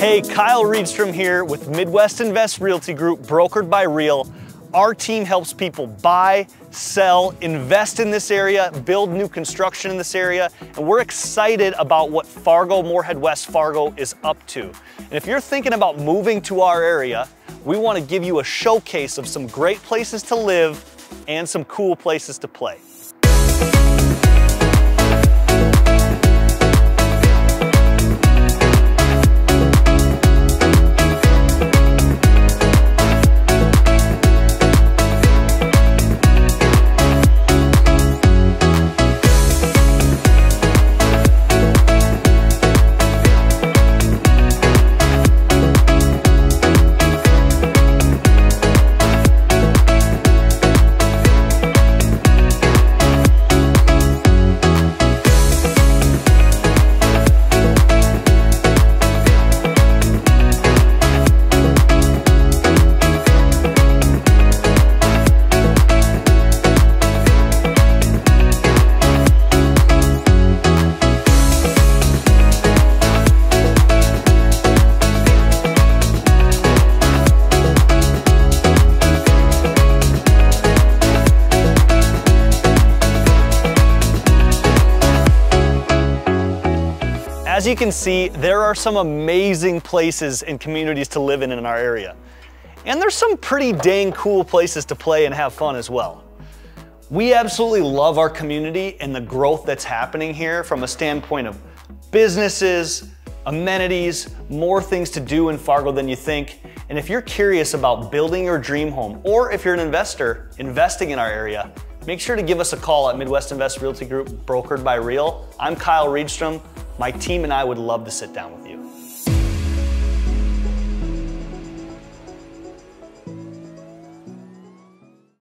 Hey, Kyle Reedstrom here with Midwest Invest Realty Group, brokered by Real. Our team helps people buy, sell, invest in this area, build new construction in this area, and we're excited about what Fargo, Moorhead, West Fargo is up to. And if you're thinking about moving to our area, we want to give you a showcase of some great places to live and some cool places to play. As you can see, there are some amazing places and communities to live in our area. And there's some pretty dang cool places to play and have fun as well. We absolutely love our community and the growth that's happening here from a standpoint of businesses, amenities, more things to do in Fargo than you think. And if you're curious about building your dream home, or if you're an investor investing in our area, make sure to give us a call at Midwest Invest Realty Group, brokered by Real. I'm Kyle Reedstrom. My team and I would love to sit down with you.